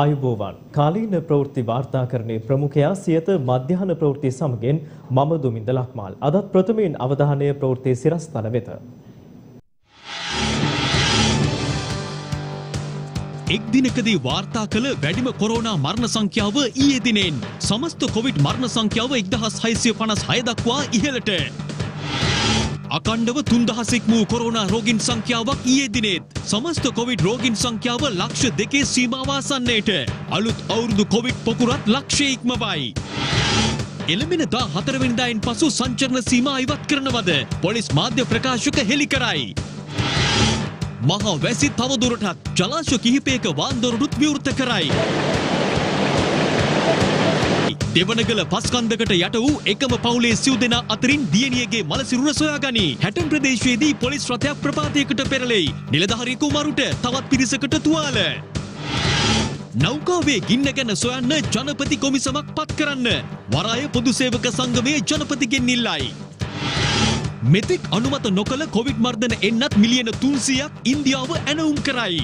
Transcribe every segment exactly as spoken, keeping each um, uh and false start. ආයුබෝවන් කාලීන ප්‍රවෘත්ති වාර්තාකරණයේ ප්‍රමුඛයා සියත මධ්‍යහන ප්‍රවෘත්ති සමගින් මම දුමින්ද ලක්මාල් අදත් ප්‍රථමයෙන් අවධානය ප්‍රවෘත්ති සිරස්තල වෙත එක් දිනකදී වාර්තා කළ වැඩිම කොරෝනා මරණ සංඛ්‍යාව ඊයේ දිනෙන් සමස්ත කොවිඩ් මරණ සංඛ්‍යාව एक हज़ार छह सौ छप्पन දක්වා ඉහළට අකණ්ඩව तीन हज़ार ඉක්මූ කොරෝනා රෝගීන් සංඛ්‍යාවක් ඊයේ දිනෙත් සමස්ත කොවිඩ් රෝගීන් සංඛ්‍යාව ලක්ෂ දෙකේ සීමාව ආසන්නයට අලුත් අවුරුදු කොවිඩ් පොකුරත් ලක්ෂය ඉක්මවයි එළඹෙන चौदह වෙනිදායින් පසු සංචරණ සීමා ඉවත් කරනවද පොලිස් මාධ්‍ය ප්‍රකාශක හෙළි කරයි මහා වැසි තව දුරටත් ජලාශ කිහිපයක වාන්දොරුනුත් විවෘත කරයි දෙවනගල පස්කන්දකට යට වූ එකම පවුලේ සිව් දෙනා අතරින් දියණියගේ මල සිරුර සොයාගනී. හැටන් ප්‍රදේශයේදී පොලිස් රථයක් ප්‍රපාතයකට පෙරළෙයි. නිලධාරියෙකු මරුට තවත් පිරිසකට තුවාල. නෞකාවේ ගින්න ගැන සොයන්න ජනපති කොමිසමක් පත් කරන්න. වරාය පොදු සේවක සංගමයේ ජනපතිගෙන් ඉල්ලයි. මෙතෙක් අනුමත නොකළ කොවිඩ් මර්ධන එන්නත් මිලියන तीन सौ ක් ඉන්දියාව ඇනවුම් කරයි.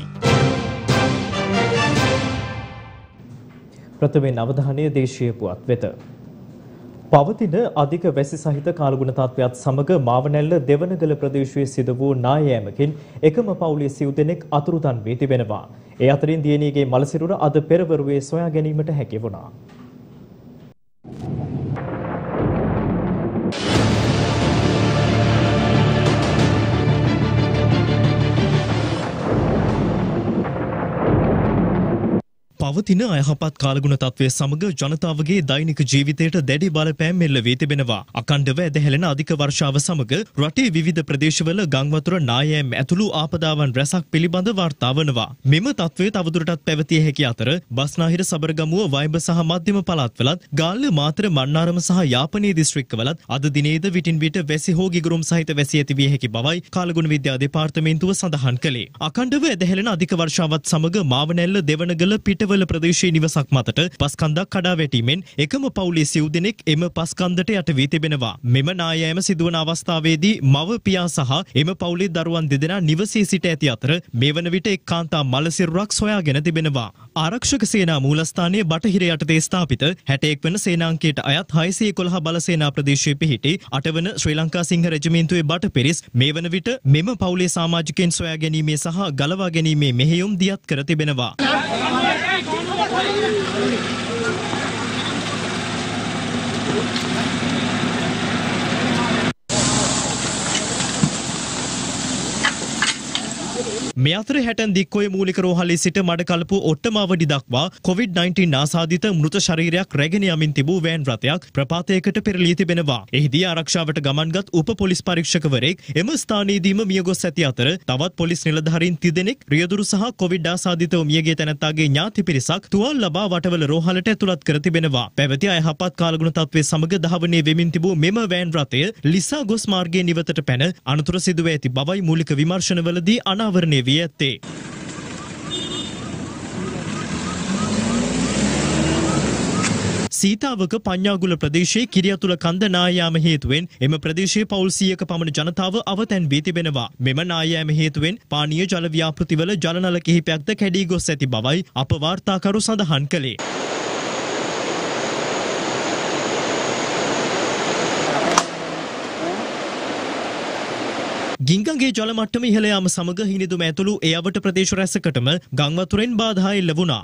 प्रथमे नवधान्य देशीय पुआत वेत පවතින අධික වැසි සහිත කාලගුණ තත්ත්වයත් සමග මාවනැල්ල දෙවනගල ප්‍රදේශයේ සිදු වූ නායෑමකින් එකම පවුලේ සිව් දෙනෙක් අතුරුදන් වී තිබෙනවා. ඒ අතරින් දියණියගේ මලසිරුර අද පෙරවරුවේ සොයා ගැනීමට හැකි වුණා. පවතින අයහපත් කාලගුණ තත්ත්වය සමග ජනතාවගේ දෛනික ජීවිතයට දැඩි බලපෑම් එල්ල වී තිබෙනවා. අකණ්ඩව ඇදහැළෙන අධික වර්ෂාව සමග රටේ විවිධ ප්‍රදේශවල ගම් වතුර නායෑම් ඇතුළු ආපදාවන් රැසක් පිළිබඳ වාර්තා වනවා. මෙම තත්ත්වය තවදුරටත් පැවතිය හැකි අතර බස්නාහිර සබරගමුව වයිඹ සහ මධ්‍යම පළාත්වලත් ගාල්ල මාතර මන්නාරම සහ යාපනයේ දිස්ත්‍රික්කවලත් අද දිනේද විටින් විට වැසි හෝ ගිගුරුම් සහිත වැසි ඇති විය හැකි බවයි කාලගුණ විද්‍යා දෙපාර්තමේන්තුව සඳහන් කළේ. අකණ්ඩව ඇදහැළෙන අධික වර්ෂාවත් සමග මාවනැල්ල දෙවනගල පිට ප්‍රදේශයේ නිවසක් මතට පස්කන්දක් කඩා වැටීමෙන් එකම පවුලේ සිව් දෙනෙක් එම පස්කන්දට යට වී තිබෙනවා. මෙම නායෑම සිදුවන අවස්ථාවේදී මව පියා සහ එම පවුලේ දරුවන් දෙදෙනා නිවසේ සිට ඇති අතර මේ වන විට එක් කාන්තා මල සිරුරක් සොයාගෙන තිබෙනවා. ආරක්ෂක සේනා මූලස්ථානයේ බටහිර යටතේ ස්ථාපිත इकसठ වන සේනාංකයට අයත් छह सौ ग्यारह බල සේනා ප්‍රදේශයේ පිහිටි आठ වන ශ්‍රී ලංකා සිංහ රෙජිමෙන්තුවේ බට පෙරිස් මේ වන විට මෙම පවුලේ සමාජිකයන් සොයා ගැනීමේ සහ ගලවා ගැනීමේ මෙහෙයුම් දියත් කර තිබෙනවා. මේ අතර හැටන් දික්කෝයේ මූලික රෝහලේ සිට මඩකලපු ඔට්ටමාවඩි දක්වා කොවිඩ්-उन्नीस ආසාදිත මෘත ශරීරයක් රැගෙන යමින් තිබූ වෑන් රථයක් ප්‍රපාතයකට පෙරළී තිබෙනවා. එහිදී ආරක්ෂාවට ගමන්ගත් උප පොලිස් පරීක්ෂකවරයෙක් එම ස්ථානයේදීම මියගොස් ඇති අතර තවත් පොලිස් නිලධාරීන් තිදෙනෙක් රියදුරු සහ කොවිඩ් ආසාදිතව මියගිය තැනැත්තාගේ ඥාති පිරිසක් තුවාල ලබා වටවල රෝහලට ඇතුළත් කර තිබෙනවා. පැවති අයහපත් කාලගුණ තත්ත්වයේ සමග ධාවනයේ වෙමින් තිබූ මෙම වෑන් රථය ලිසා ගොස් මාර්ගයේ නිවතට පැන අනතුර සිදුව ඇති බවයි මූලික විමර්ශනවලදී අනාවරණය වියත්තේ. සීතාවක පඤ්ඤාගුල ප්‍රදේශයේ කිරියතුල කන්ද නායෑම හේතුවෙන් එම ප්‍රදේශයේ පවුල් सौ ක පමණ ජනතාව අවතැන් වී තිබෙනවා. මෙම නායෑම හේතුවෙන් පානීය ජල ව්‍යාපෘතිවල ජල නල කිහිපයක්ද කැඩී ගොස් ඇති බවයි අප වාර්තාකරු සඳහන් කළේ. ගිංගගේ ජල මට්ටම ඉහළ යාම සමග හිනිදුම ඇතුළු ඒ අවට ප්‍රදේශ රැසකටම ගම් වතුරෙන් බාධා එල්ල වුණා.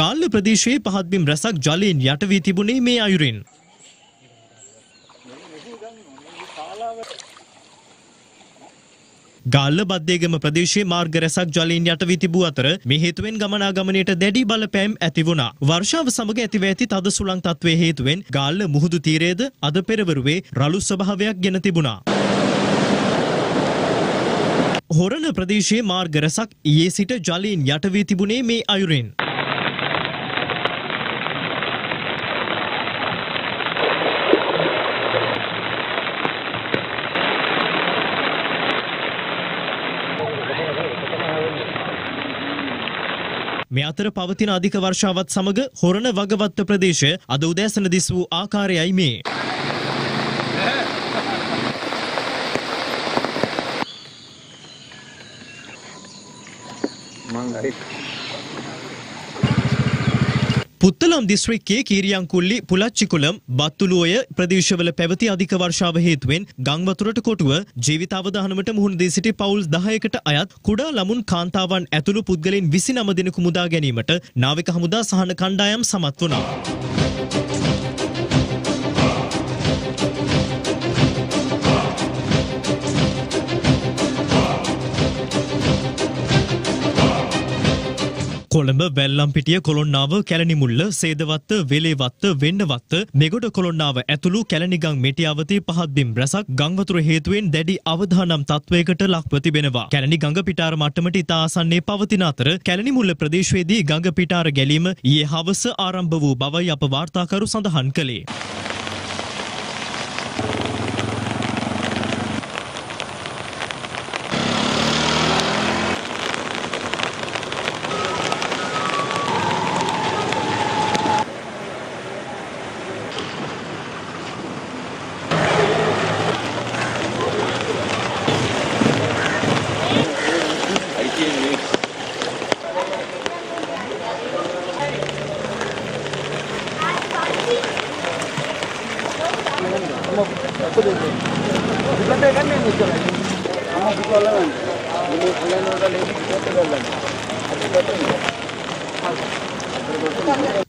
ගාල්ල ප්‍රදේශයේ පහත් බිම් රැසක් ජලයෙන් යට වී තිබුණේ මේ අයුරින්. ගාල්ල බද්දේගම ප්‍රදේශයේ මාර්ග රැසක් ජලයෙන් යට වී තිබූ අතර මේ හේතුවෙන් ගමනාගමනයට දැඩි බලපෑම් ඇති වුණා. වර්ෂාව සමග ඇතිව ඇති තද සුළං තත්ත්වයේ හේතුවෙන් ගාල්ල මුහුදු තීරයේද අද පෙරවරුවේ රළු ස්වභාවයක් ගෙන තිබුණා. හොරණ ප්‍රදේශයේ මාර්ග රැසක් ඊයේ සිට ජලයෙන් යට වී තිබුණේ මේ අයුරින්. මේ අතර පවතින අධික වර්ෂාවත් සමග හොරණ වගවත්ත ප්‍රදේශය අද උදෑසන දිස් වූ ආකාරයයි මේ. පුත්තලම් දිස්ත්‍රික්කයේ කීරියංකුල්ලි පුලච්චිකුලම් බත්තුලෝය ප්‍රදේශවල පැවති අධික වර්ෂාව හේතුවෙන් ගම් වතුරට කොටුව ජීවිත අවදානමට මුහුණ දී සිටි පවුල් දහයකට අයත් කුඩා ළමුන් කාන්තාවන් ඇතුළු පුද්ගලයන් විසිනම දෙනෙකු මුදා ගැනීමට නාවික හමුදා සහන කණ්ඩායම් සමත් වුණා. කොළඹ වැල්ලම්පිටිය කොළොන්නාව කැලණිමුල්ල සේදවත්ත වෙලේවත්ත වෙන්නවත්ත මෙගොඩ කොළොන්නාව ඇතුළු කැලණිගම් මෙටියාවතේ පහත් බිම් රැසක් ගම් වතුර හේතුවෙන් දැඩි අවදානම් තත්වයකට ලක්ව තිබෙනවා. කැලණි ගඟ පිටාර මට්ටමට ඉතා ආසන්නයේ පවතින අතර කැලණිමුල්ල ප්‍රදේශයේදී ගඟ පිටාර ගැලීම ඊයේ හවස ආරම්භ වූ බවයි අප වාර්තාකරු සඳහන් කළේ.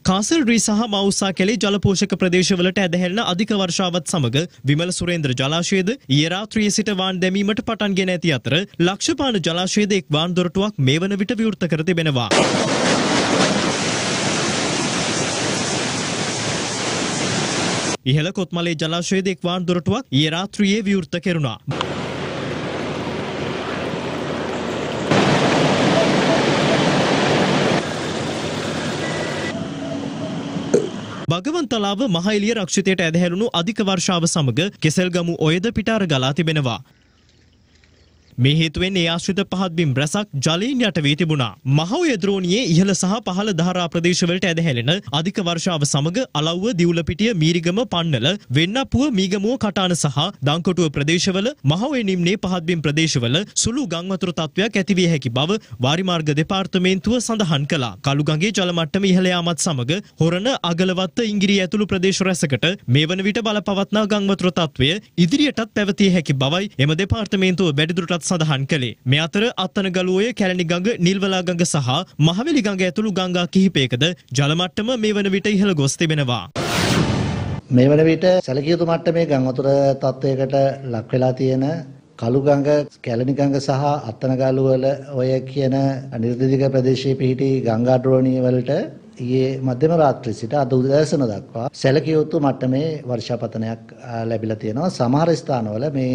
कासलरी सह मऊसा के जलपोषक प्रदेश वलटेहरण अधिक वर्षावत् समग विमल सुरेंद्र जलाशयद ये रात्रिय सिट वाण देमी मठ पटान गेनेति यात्र लक्षपान जलाशयद एक वाण दोरटुवाक मेवन विट विवृत करते बेनवा. इहल कोतमले जलाशयद एक वाण दोरटुवाक ये रात्रिय विवृत करुणा. भगवंत तलाव महलिय रक्षितයට ඇදහැරුණු අධික වර්ෂාව සමග කෙසල්ගමු ඔයද පිටාර ගලා තිබෙනවා. මේ හේතුවෙන් ඒ ආශ්‍රිත පහත් බිම් රැසක් ජලයෙන් යට වී තිබුණා. මහඔය ද්‍රෝණියේ ඉහළ සහ පහළ දහරා ප්‍රදේශවලට ඇදහැලෙන අධික වර්ෂාව සමග අලව්ව දිවුලපිටිය මීරිගම පන්නල වෙන්නපුව මීගමුව කටාන සහ දංකොටුව ප්‍රදේශවල මහඔය නිම්නයේ පහත් බිම් ප්‍රදේශවල සුළු ගම් වතුර තත්ත්වයක් ඇති විය හැකි බව වාරිමාර්ග දෙපාර්තමේන්තුව සඳහන් කළා. කළුගඟේ ජල මට්ටම ඉහළ යාමත් සමග හොරණ අගලවත්ත ඉංගිරිය ඇතුළු ප්‍රදේශ රැසකට මේවන විට බලපවත්නා ගම් වතුර තත්ත්වය ඉදිරියටත් පැවතිය හැකි බවයි එම දෙපාර්තමේන්තුව වැඩිදුරටත් සඳහන් කළේ. මේ අතර අත්තනගලුවේ කැලණි ගඟ නිල්වලා ගඟ සහ මහවැලි ගඟ ඇතුළු ගංගා කිහිපයකද ජල මට්ටම මේ වන විට ඉහළ ගොස් තිබෙනවා. මේ වන විට සැලකිය යුතු මට්ටමේ ගම් වතුර තත්ත්වයකට ලක් වෙලා තියෙන කළු ගඟ කැලණි ගඟ සහ අත්තනගලුව වල ඔය කියන නිර්දේශික ප්‍රදේශයේ පිහිටි ගංගා ද්‍රෝණිය වලට ඊයේ මැදම රාත්‍රිය සිට අද උදෑසන දක්වා සැලකිය යුතු මට්ටමේ වර්ෂාපතනයක් ලැබිලා තියෙනවා සමහර ස්ථානවල. මේ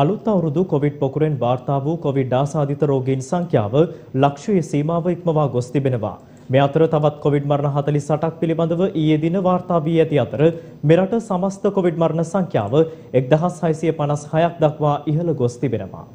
අලුත් අවුරුදු කොවිඩ් පොකුරෙන් වාර්තා වූ කොවිඩ් ආසාදිත රෝගීන් සංඛ්‍යාව ලක්ෂයේ සීමාව ඉක්මවා ගොස් තිබෙනවා. මේ අතර තවත් කොවිඩ් මරණ හතළිස් අටක් පිළිබඳව ඊයේ දින වාර්තා වී ඇති අතර මෙරට සමස්ත කොවිඩ් මරණ සංඛ්‍යාව එක්දහස් හයසිය පනස් හයක් දක්වා ඉහළ ගොස් තිබෙනවා.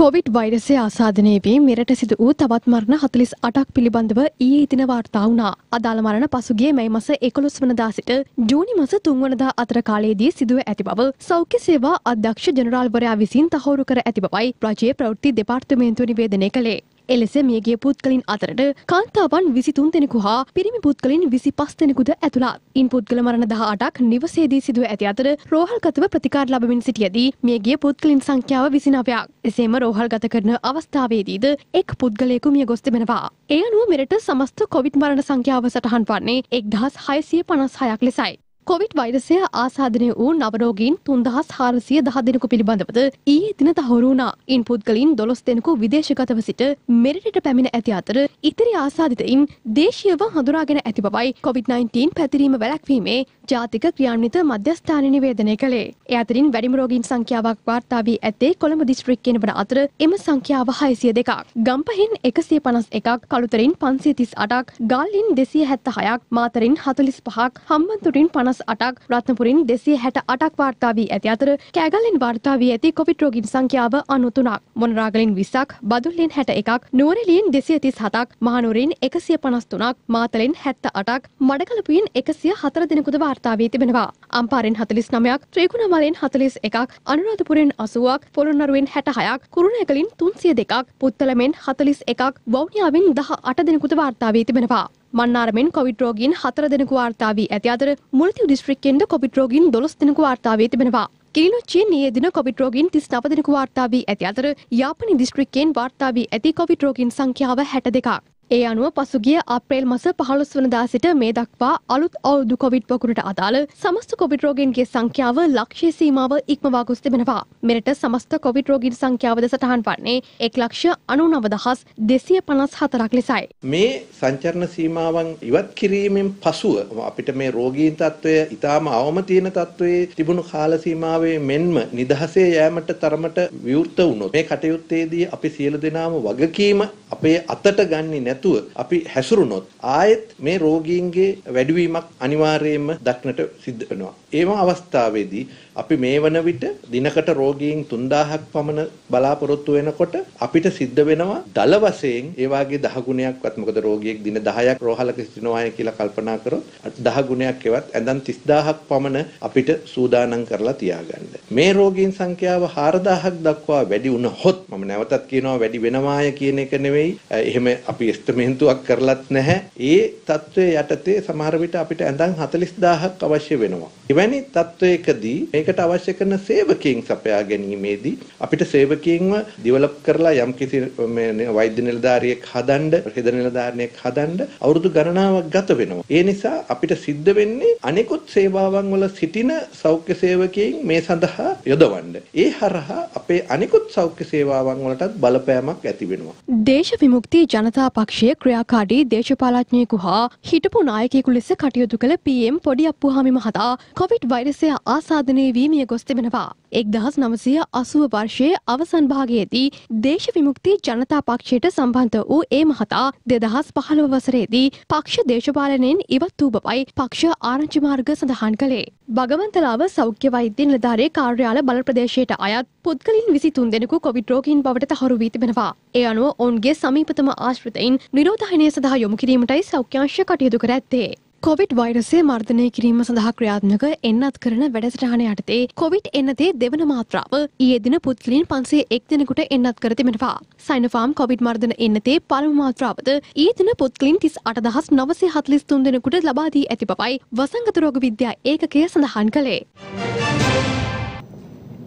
කොවිඩ් වෛරසය ආසාදනය වී මෙරට සිදු වූ තවත් මරණ හතළිස් අටක් පිළිබඳව ඊයේ දින වාර්තා වුණා. අදාළ මරණ පසුගිය මැයි මාස එකොළොස් වනදා සිට ජූනි මාස තුන් වනදා අතර කාලයේදී සිදුව ඇති බව සෞඛ්‍ය සේවා අධ්‍යක්ෂ ජනරාල්වරයා විසින් තහවුරු කර ඇති බවයි රජයේ ප්‍රවෘත්ති දෙපාර්තමේන්තුව නිවේදනය කළේ. එලෙස මියගිය පුද්ගලයින් අතරට කාන්තාවන් විසිතුන් දෙනෙකු හා පිරිමි පුද්ගලයින් විසිපස් දෙනෙකුද ඇතුළත්. ඉන් පුද්ගල මරණ දහ අටක් නිවසේදී සිදුව ඇති අතර රෝහල්ගතව ප්‍රතිකාර ලැබමින් සිටියදී මියගිය පුද්ගලයින් සංඛ්‍යාව විසිනවයක්. එසේම රෝහල්ගත කරන අවස්ථාවේදීද එක් පුද්ගලයෙකු මිය ගොස් තිබෙනවා. ඒ අනුව මෙරට සමස්ත කොවිඩ් මරණ සංඛ්‍යාව සටහන් වන්නේ එක්දහස් හයසිය පනස් හයක් ලෙසයි. කොවිඩ් වෛරසය ආසාදනය වූ නවරෝගීන් තුන්දහස් හාරසිය දහ දෙනෙකු පිළිබඳවද ඊයේ දින තහවුරු වුණා. ඉන් පුද්ගලයින් දොළොස් දෙනෙකු විදේශගතව සිට මෙරටට පැමිණ ඇති අතර ඉතිරි ආසාදිතයින් දේශීයව හඳුනාගෙන ඇති බවයි කොවිඩ් නයින්ටීන් පැතිරීම වැළැක්වීමේ ජාතික ක්‍රියාන්විත මධ්‍යස්ථානය නිවේදනය කළේ. ඒ අතරින් වැඩිම රෝගීන් සංඛ්‍යාවක් වාර්තා වී ඇත්තේ කොළඹ දිස්ත්‍රික්කයෙන් වන අතර එම සංඛ්‍යාව හයසිය දෙකක්, ගම්පහෙන් එකසිය පනස් එකක්, කළුතරින් පන්සිය තිස් අටක්, ගාල්හින් දෙසිය හැත්තෑහයක්, මාතරින් හතළිස් පහක්, හම්බන්තොටින් පනස් පනස් අටක් රත්නපුරින් දෙසිය හැට අටක් වාර්තා වී ඇති අතර කෑගල්ලෙන් වාර්තා වී ඇති කොවිඩ් රෝගීන් සංඛ්‍යාව අනූ තුනක්, මොනරාගලින් විස්සක්, බදුල්ලෙන් හැට එකක්, නුවරඑළියෙන් දෙසිය තිස් හතක්, මහනුවරින් එකසිය පනස් තුනක්, මාතලෙන් හැත්තඅටක්, මඩකලපුවෙන් එකසිය හතර දිනකුද වාර්තා වී තිබෙනවා. අම්පාරෙන් හතලිස් නවයක්, ත්‍රිකුණමලෙන් හතලිස් එකක්, අනුරාධපුරෙන් අසූවක්, පොළොන්නරුවෙන් හැට හයක්, කුරුණෑගලින් තුන්සිය දෙකක්, පුත්තලමෙන් හතලිස් එකක්, වවුනියාවෙන් දහ අට දිනකුද වාර්තා වී තිබෙනවා. මන්නාරමෙන් කොවිඩ් රෝගීන් හතර දෙනෙකු වාර්තා වී ඇති අතර මුල්තිව් දිස්ත්‍රික්කයෙන්ද කොවිඩ් රෝගීන් දොළොස් දෙනෙකු වාර්තා වී තිබෙනවා. කිලිනොච්චියෙන් ඊයේ දින කොවිඩ් රෝගීන් තිස් නව දෙනෙකු වාර්තා වී ඇති අතර යාපනි දිස්ත්‍රික්කයෙන් වාර්තා වී ඇති කොවිඩ් රෝගීන් සංඛ්‍යාව හැට දෙකක්. ඒ අනුව පසුගිය අප්‍රේල් මාස පහළොස් වනදා සිට මේ දක්වා අලුත් අවුරුදු කොවිඩ් වකුරට අදාළ සමස්ත කොවිඩ් රෝගීන්ගේ සංඛ්‍යාව ලක්ෂ්‍ය සීමාව ඉක්මවා ගොස් තිබෙනවා. මෙරට සමස්ත කොවිඩ් රෝගීන් සංඛ්‍යාවද සටහන් වන්නේ එක ලක්ෂ අනූ නව දහස් දෙසිය පනස් හතරක් ලෙසයි. මේ සංචරණ සීමාවන් ඉවත් කිරීමෙන් පසුව අපිට මේ රෝගීන් තත්ත්වය ඉතාම අවම තියෙන තත්ත්වයේ තිබුණු කාල සීමාවේ මෙන්ම නිදහසේ යෑමට තරමට විවෘත වුණොත් මේ කටයුත්තේදී අපි සියලු දෙනාම වගකීම අපේ අතට ගන්නේ නැත. අපි හැසිරුණොත් ආයෙත් මේ රෝගීන්ගේ වැඩිවීමක් අනිවාර්යයෙන්ම දක්නට සිද්ධ වෙනවා. ඒ වගේ අවස්ථාවේදී අපි මේ වන විට දිනකට රෝගීන් තුන්දාහක් පමණ බලාපොරොත්තු වෙනකොට අපිට සිද්ධ වෙනවා දල වශයෙන් ඒ වාගේ දහ ගුණයක්වත්, මොකද රෝගියෙක් දින දහයක් රෝහලක සිටිනවාය කියලා කල්පනා කරොත් දහ ගුණයක් එවත් ඇඳන් තිස් දාහක් පමණ අපිට සූදානම් කරලා තියාගන්න. මේ රෝගීන් සංඛ්‍යාව හාර දාහක් දක්වා වැඩි වුණොත් මම නැවතත් කියනවා වැඩි වෙනවාය කියන එක නෙවෙයි. එහෙම අපි එස්ටිමේටුවක් කරලත් නැහැ. ඒ තත්ත්වයේ යටතේ සමහර විට අපිට ඇඳන් හතලිස් දාහක් අවශ්‍ය වෙනවා. එවැනි තත්ත්වයකදී ඒකට අවශ්‍ය කරන සේවකයන් සපයා ගැනීමේදී අපිට සේවකයන්ව ඩෙවලොප් කරලා යම්කිසි මේ වෛද්‍ය නිලධාරියෙක් හදන්න, හෙද නිලධාරියෙක් හදන්න අවුරුදු ගණනාවක් ගත වෙනවා. ඒ නිසා අපිට සිද්ධ වෙන්නේ අනෙකුත් සේවාවන් වල සිටින සෞඛ්‍ය සේවකයන් මේ සඳහා යොදවන්න. ඒ හරහා අපේ අනෙකුත් සෞඛ්‍ය සේවාවන් වලටත් බලපෑමක් ඇති වෙනවා. දේශ විමුක්ති ජනතා පක්ෂයේ ක්‍රියාකාරී දේශපාලඥයෙකු හා හිටපු නායකයෙකු ලෙස කටයුතු කළ පී එම් පොඩිඅප්පුහාමි මහතා කොවිඩ් වෛරසය ආසාදනයේ වී මිය ගොස් තිබෙනවා. එක්දහස් නවසිය අසූ වර්ෂයේ අවසන් භාගයේදී දේශ විමුක්ති ජනතා පක්ෂයට සම්බන්ධ වූ ඒ මහතා දෙදහස් පහළොව වසරේදී පක්ෂ දේශපාලනයෙන් ඉවත් වූ බවයි පක්ෂ ආරංචි මාර්ග සඳහන් කළේ. බගවන්තලාව සෞඛ්‍ය වෛද්‍ය නිලධාරියේ කාර්යාල බල ප්‍රදේශයට අයත් පුද්ගලින් විසි තුන් දෙනෙකු කොවිඩ් රෝගීන් බවට තහවුරු වී තිබෙනවා. ඒ අනුව ඔවුන්ගේ සමීපතම ආශ්‍රිතයින් නිරෝධායනය සඳහා යොමු කිරීමටයි සෞඛ්‍යාංශය කටයුතු කර ඇත්තේ. කොවිඩ් වෛරසය මර්ධනය කිරීම සඳහා ක්‍රියාත්මක එන්නත් කරන වැඩසටහන යටතේ කොවිඩ් එන්නතේ දෙවන මාත්‍රාව ඊයේ දින පුද්ගලයන් පන්සිය එක් දෙනෙකුට එන්නත් කර තිබෙනවා. සයිනෝෆාම් කොවිඩ් මර්ධන එන්නතේ පළමු මාත්‍රාවද ඊයේ දින පුද්ගලයන් තිස් අට දහස් නවසිය හතලිස් තුන් දෙනෙකුට ලබා දී ඇති බවයි වසංගත රෝග විද්‍යා ඒකකය සඳහන් කළේ.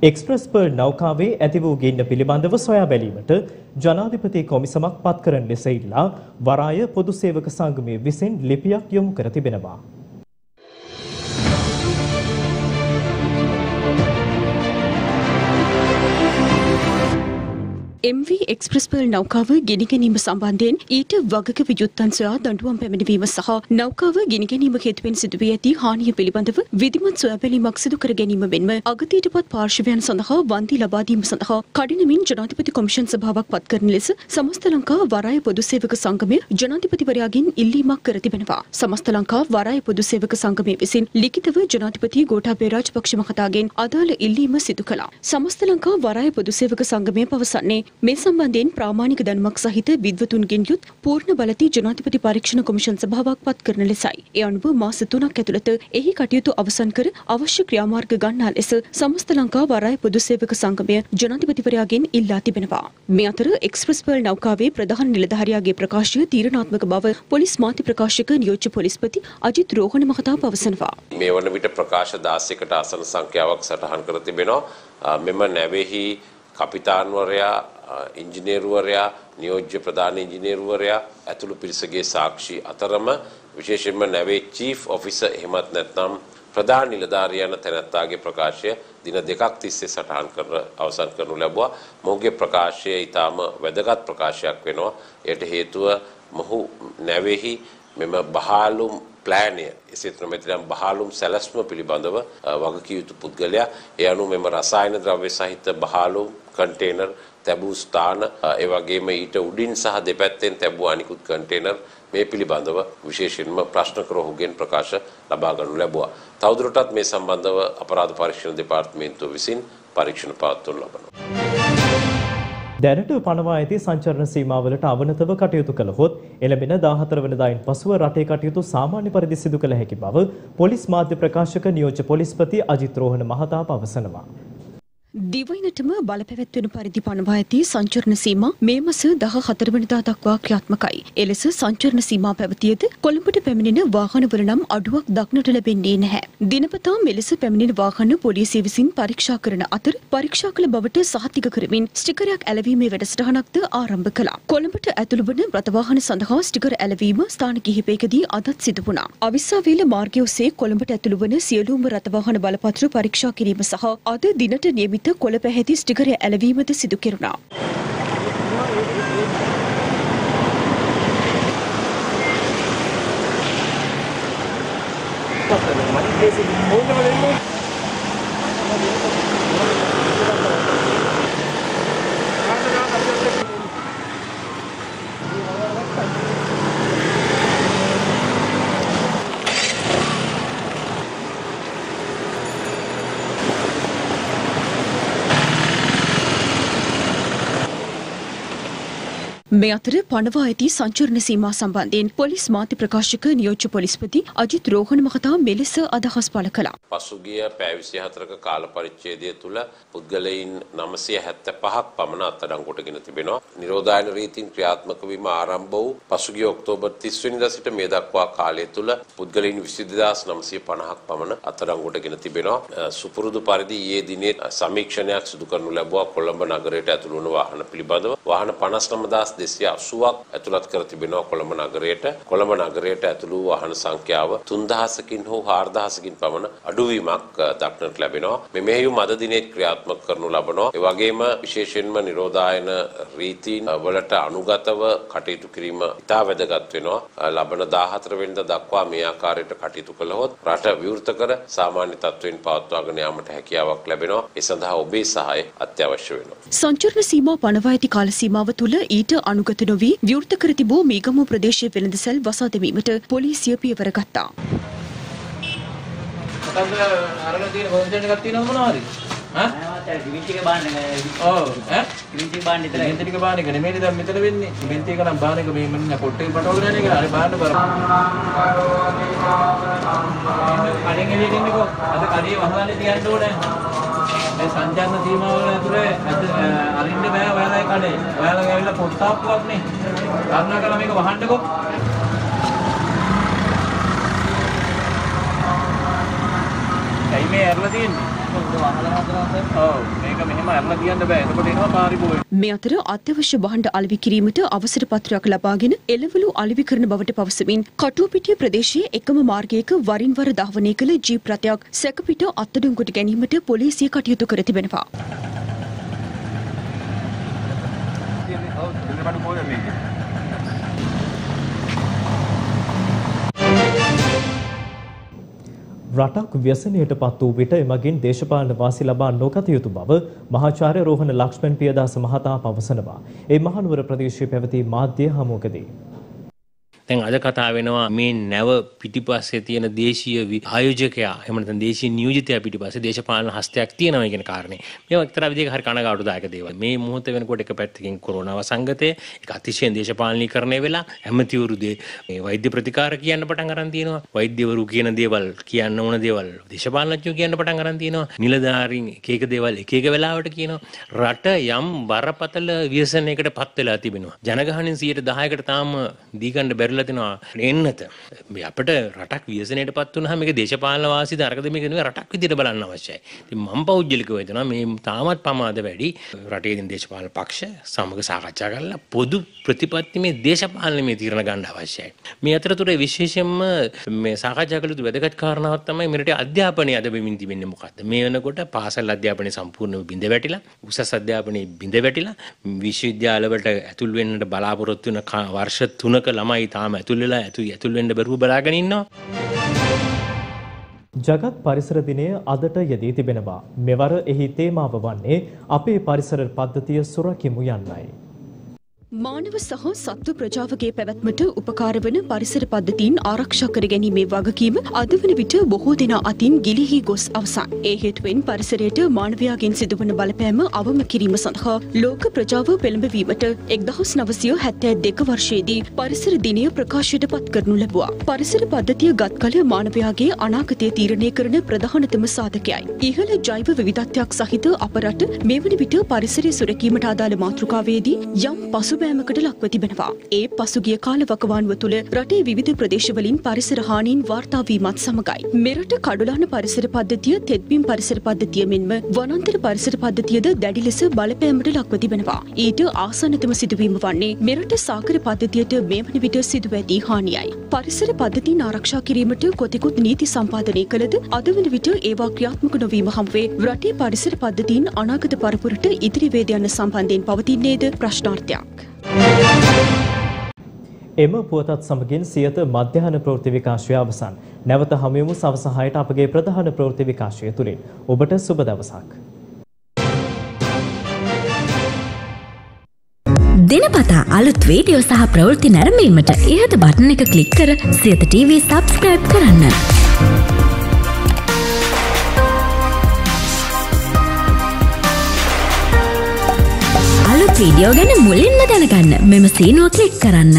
එක්ස්ප්‍රස් පර් නෞකාවේ ඇති වූ ගින්න පිළිබඳව සොයා බැලීමට ජනාධිපති කොමිසමක් පත් කරන ලෙස ඉල්ලා වරාය පොදු සේවක සංගමයේ විසින් ලිපියක් යොමු කර තිබෙනවා. එම් වී එක්ස්ප්‍රස් පර් නෞකාව ගිනිගැනීම සම්බන්ධයෙන් ඊට වගකිව යුත්තන් සොයා දඬුවම් පැමිණවීම සහ නෞකාව ගිනිගැනීම හේතුවෙන් සිදුවී ඇති හානිය පිළිබඳව විධිමත් සොයා බැලීමක් සිදු කර ගැනීම මෙන්ම අගතියටපත් පාර්ශ්වයන් සඳහා වන්දි ලබා දීම සඳහා කඩිනමින් ජනාධිපති කොමිෂන් සභාවක් පත් කරන ලෙස සමස්ත ලංකා වරාය පොදු සේවක සංගමය ජනාධිපතිවරයාගෙන් ඉල්ලීමක් කර තිබෙනවා. සමස්ත ලංකා වරාය පොදු සේවක සංගමය විසින් ලිඛිතව ජනාධිපති ගෝඨාභය රාජපක්ෂ මහතාගෙන් අදාළ ඉල්ලීම සිදු කළා. සමස්ත ලංකා වරාය පොදු සේවක සංගමය පවසන්නේ මේ සම්බන්ධයෙන් ප්‍රාමාණික දැනුමක් සහිත විද්වතුන්ගෙන් යුත් පූර්ණ බලතී ජනාධිපති පරීක්ෂණ කොමිෂන් සභාවක් පත් කරන ලෙසයි. ඒ අනුව මාස තුනක් ඇතුළත එහි කටයුතු අවසන් කර අවශ්‍ය ක්‍රියාමාර්ග ගන්නා ලෙස සමස්ත ලංකා වරාය පොදු සේවක සංගමය ජනාධිපතිවරයාගෙන් ඉල්ලා තිබෙනවා. මේ අතර එක්ස්ප්‍රස් පර්ල් නෞකාවේ ප්‍රධාන නිලධාරියාගේ ප්‍රකාශය තීරණාත්මක බව පොලිස් මාධ්‍ය ප්‍රකාශක නියෝජ්‍ය පොලිස්පති අජිත් රෝහණ මහතා පවසනවා. මේ වන විට ප්‍රකාශ දාසයකට ආසන සංඛ්‍යාවක් සටහන් කර තිබෙනවා. මෙම නැවෙහි කපිතාන්වරයා, ඉංජිනේරුවරයා, නියෝජ්‍ය ප්‍රධාන ඉංජිනේරුවරයා ඇතුළු පිරිසගේ සාක්ෂි අතරම විශේෂයෙන්ම නැවේ චීෆ් ඔෆිසර් එහෙමත් නැත්නම් ප්‍රධාන නිලධාරියන තැනැත්තාගේ ප්‍රකාශය දින දෙකක් තිස්සේ සටහන් කර අවසන් කරනු ලැබුවා. මොහුගේ ප්‍රකාශය ඉතාම වැදගත් ප්‍රකාශයක් වෙනවා. එයට හේතුව මොහු නැවෙහි මෙම බහාලුම් ප්ලෑනය එසේ ත්‍රමෙතරම් බහාලුම් සැලැස්ම පිළිබඳව වගකියයුතු පුද්ගලයා. ඒ අනුව මෙම රසායන ද්‍රව්‍ය සහිත බහාලුම් කන්ටේනර් තැබූ ස්ථාන ඒ වගේම ඊට උඩින් සහ දෙපැත්තෙන් තැබූ අනිකුත් කන්ටේනර් මේ පිළිබඳව විශේෂයෙන්ම ප්‍රශ්න කර ඔහුගෙන් ප්‍රකාශ ලබා ගන්නු ලැබුවා. තවදුරටත් මේ සම්බන්ධව අපරාධ පරීක්ෂණ දෙපාර්තමේන්තුව විසින් පරීක්ෂණ පවත්වනු ලබනවා. දැනට පනවා ඇති සංචරණ සීමාවලට අවනතව කටයුතු කළහොත් එළඹෙන දාහතර වෙනිදායින් පසුව රටේ කටයුතු සාමාන්‍ය පරිදි සිදු කළ හැකි බව පොලිස් මාධ්‍ය ප්‍රකාශක නියෝජ්‍ය පොලිස්පති අජිත් රෝහණ මහතා පවසනවා. දිවයිනටම බලපැවැත්වෙන පරිදි පනවා ඇති සංචරණ සීමා මේ මාස දාහතර වෙනිදා දක්වා ක්‍රියාත්මකයි. එලෙස සංචරණ සීමා පැවතියද කොළඹට පැමිණෙන වාහනවල නම් අඩුවක් දක්නට ලැබෙන්නේ නැහැ. දිනපතා මෙලෙස පැමිණෙන වාහන පොලිසිය විසින් පරීක්ෂා කරන අතර පරීක්ෂා කළ බවට සහතික කරමින් ස්ටිකරයක් ඇලවීමේ වැඩසටහනක්ද ආරම්භ කළා. කොළඹට ඇතුළු වන රථවාහන සඳහා ස්ටිකර ඇලවීම ස්ථාන කිහිපයකදී අදත් සිදු වුණා. අවිස්සාවේල මාර්ගය ඔස්සේ කොළඹට ඇතුළු වන සියලුම රථවාහන බලපත්‍ර පරීක්ෂා කිරීම සහ අද දිනට නියමිත කොළ පැහැති ස්ටිකර ඇලවීමද සිදු කෙරුණා. මේ අතර පනවා ඇති සංචරණ සීමා සම්බන්ධයෙන් පොලිස් මාධ්‍ය ප්‍රකාශක නියෝජ්‍ය පොලිස්පති අජිත් රෝහණ මහතා මෙලෙස අදහස් පළ කළා. පසුගිය පැය විසිහතරක කාල පරිච්ඡේදය තුළ පුද්ගලයන් නවසිය හැත්තෑ පහක් පමණ අත්අඩංගුවටගෙන තිබෙනවා. නිරෝධායන රීතීන් ක්‍රියාත්මක වීම ආරම්භ වූ පසුගිය ඔක්තෝබර් තිස් වෙනිදා සිට මේ දක්වා කාලය තුළ පුද්ගලයන් විසිදෙදාස් නවසිය පනහක් පමණ අත්අඩංගුවටගෙන තිබෙනවා. සුපුරුදු පරිදි ඊයේ දිනේ සමීක්ෂණයක් සිදු කරනු ලැබුවා. කොළඹ නගරයට ඇතුළු වන වාහන පිළිබඳව වාහන පනස් නමදාස් දෙසිය අසූවක් ඇතුළත් කර තිබෙනවා. කොළඹ නගරයට කොළඹ නගරයට ඇතුළු වාහන සංඛ්‍යාව තුන්දහසකින් හෝ හාරදහසකින් පමණ අඩුවීමක් දක්නට ලැබෙනවා. මෙමෙහිම අද දිනේ ක්‍රියාත්මක කරනු ලබනවා. ඒ වගේම විශේෂයෙන්ම නිරෝධායන රීතීන් වලට අනුගතව කටයුතු කිරීම ඉතා වැදගත් වෙනවා. ලබන දාහතර වෙනිදා දක්වා මේ ආකාරයට කටයුතු කළහොත් රට විවෘත කර සාමාන්‍ය තත්ත්වයෙන් පවත්වාගෙන යාමට හැකියාවක් ලැබෙනවා. ඒ සඳහා ඔබේ සහාය අත්‍යවශ්‍ය වෙනවා. සංචරණ සීමා පනවා ඇති කාල සීමාව තුළ ඊට අනුගත නොවී විවෘත කර තිබූ මීගමුව ප්‍රදේශයේ වෙළඳසැල් වසා දැමීමට පොලිසිය පියවර ගත්තා. සංචාරණ සීමාව ඇතුලේ අරින්න බෑ. ඔයාලා කඩේ ඔයාලා ගාවිලා පොත්තාප්පුවක් නේ. කරුණාකරලා මේක වහන්නකෝ. ඇයි මේ ඇරලා තියෙන්නේ? මේ අතර අත්‍යවශ්‍ය භාණ්ඩ අලෙවි කිරීමට අවසර පත්‍රයක් ලබාගෙන එළවලු අලෙවි කරන බවට පවසමින් කටුවපිටිය ප්‍රදේශයේ එකම මාර්ගයක වරින් වර ධාවනය කළ ජීප් රථයක් සැකපිට අත්අඩංගුවට ගැනීමට පොලිසිය කටයුතු කර තිබෙනවා. රටක් ව්‍යසනයට පත් වූ විට එමගින් දේශපාලන වාසි ලබා නොගත යුතු බව මහාචාර්ය රෝහණ ලක්ෂ්මන් පියදාස මහතා පවසනවා. ඒ මහනුවර ප්‍රදේශයේ පැවති මාධ්‍ය හමුවකදී. දැන් අද කතා වෙනවා මේ නැව පිටිපස්සේ තියෙන දේශීය ආයෝජකයා එහෙම නැත්නම් දේශීය නියෝජිතයා පිටිපස්සේ දේශපාලන හස්තයක් තියෙනවා කියන කාරණේ. මේවා එක්තරා විදිහක හරි කනගාටුදායක දේවල්. මේ මුහුත වෙනකොට එක පැත්තකින් කොරෝනාව සංගතය, ඒක අතිශයින් දේශපාලනීකරණය වෙලා ඇමතිවරු දේ මේ වෛද්‍ය ප්‍රතිකාර කියන්න පටන් අරන් තියෙනවා. වෛද්‍යවරු කියන දේවල් කියන්න ඕන දේවල් දේශපාලනඥයෝ කියන්න පටන් අරන් තියෙනවා. නිලධාරීන් එක එක දේවල් එක එක වෙලාවට කියනවා. රට යම් බරපතල ව්‍යසනයකට පත් වෙලා තිබෙනවා. ජනගහණයෙන් සියයට දහයකට තාම දීගන්න බැරි එන්නත අපට රටක් ව්‍යසනයට පත් වුණාම මේක දේශපාලන වාසි දාරකද මේක නෙවෙයි රටක් විදියට බලන්න අවශ්‍යයි. ඉතින් මම පෞද්ගලිකව හිතනවා මේ තාමත් ප්‍රමාද වැඩි. රටේ තියෙන දේශපාලන පක්ෂ සමග සාකච්ඡා කරලා පොදු ප්‍රතිපත්තිමේ දේශපාලනමේ තීරණ ගන්න අවශ්‍යයි. මේ අතරතුරේ විශේෂයෙන්ම මේ සාකච්ඡා කළ යුතු වැදගත් කාරණාවක් තමයි මෙරට අධ්‍යාපනය අද බෙමින් තිබෙන්නේ මොකක්ද? මේ වෙනකොට පාසල් අධ්‍යාපනය සම්පූර්ණයෙන් බිඳ වැටිලා, උසස් අධ්‍යාපනය බිඳ වැටිලා, විශ්වවිද්‍යාලවලට ඇතුල් වෙන්නට බලාපොරොත්තු වෙන වර්ෂ තුනක ළමයි තාම ඇතුල් වෙලා ඇතුල් ඇතුල් වෙන්න බැරුව බලාගෙන ඉන්නවා. जगत् परिसर दिनය අදට යෙදී තිබෙනවා. මෙවර එහි තේමාව වන්නේ අපේ පරිසර පද්ධතිය සුරකිමු යන්නයි. මානව සහ සත්ව ප්‍රජාවකගේ පැවැත්මට උපකාර වන පරිසර පද්ධතීන් ආරක්ෂා කර ගැනීමේ වගකීම අද වන විට බොහෝ දෙනා අතින් ගිලිහි ගොස් අවසන්. ඒ හේතුවෙන් පරිසරයට මානවයාගෙන් සිදුවන බලපෑම අවම කිරීම සඳහා ලෝක ප්‍රජාව පෙළඹවීමට එක්දහස් නවසිය හැත්තෑ දෙක වර්ෂයේදී පරිසර දිනය ප්‍රකාශයට පත් කරනු ලැබුවා. පරිසර පද්ධතිය ගත් කල මානවයාගේ අනාගතය තීරණය කරන ප්‍රධානතම සාධකයයි. ඉහළ ජෛව විවිධත්වයක් සහිත අප රට මේ වන විට පරිසරය සුරැකීමට අදාළ මාතෘකාවේදී යම් පසු බෑමකට ලක්ව තිබෙනවා. ඒ පසුගිය කාල වකවානුව තුළ රටේ විවිධ ප්‍රදේශවලින් පරිසර හානීන් වාර්තා වීමත් සමගයි. මෙරට කඩුලාන පරිසර පද්ධතිය, තෙත්බිම් පරිසර පද්ධතිය මෙන්ම වනාන්තර පරිසර පද්ධතියද දැඩි ලෙස බලපෑමට ලක්ව තිබෙනවා. ඊට ආසන්නතම සිදුවීම වන්නේ මෙරට සාගර පද්ධතියට මේ වන විට සිදුව ඇති හානියයි. පරිසර පද්ධතින් ආරක්ෂා කිරීමට කොතෙකුත් නීති සම්පාදනය කළද අද වන විට ඒවා ක්‍රියාත්මක නොවීම හමුවේ රටේ පරිසර පද්ධතින් අනාගත පරපුරට ඉදිරි වේද යන සම්බන්ධයෙන් පවතින්නේද ප්‍රශ්නාර්ථයක්. එම පුවතත් සමගින් සියත මධ්‍යහන ප්‍රවෘත්ති විකාශය අවසන්. නැවත හමුවෙමු සවස හයට අපගේ ප්‍රධාන ප්‍රවෘත්ති විකාශය තුලින්. ඔබට සුබ දවසක්. දිනපතා අලුත් වීඩියෝ සහ ප්‍රවෘත්ති නැරඹීමට ඉහත බටන් එක ක්ලික් කර සියත ටීවී subscribe කරන්න. අලුත් වීඩියෝ ගැන මුලින්ම දැනගන්න මෙම සීනුව ක්ලික් කරන්න.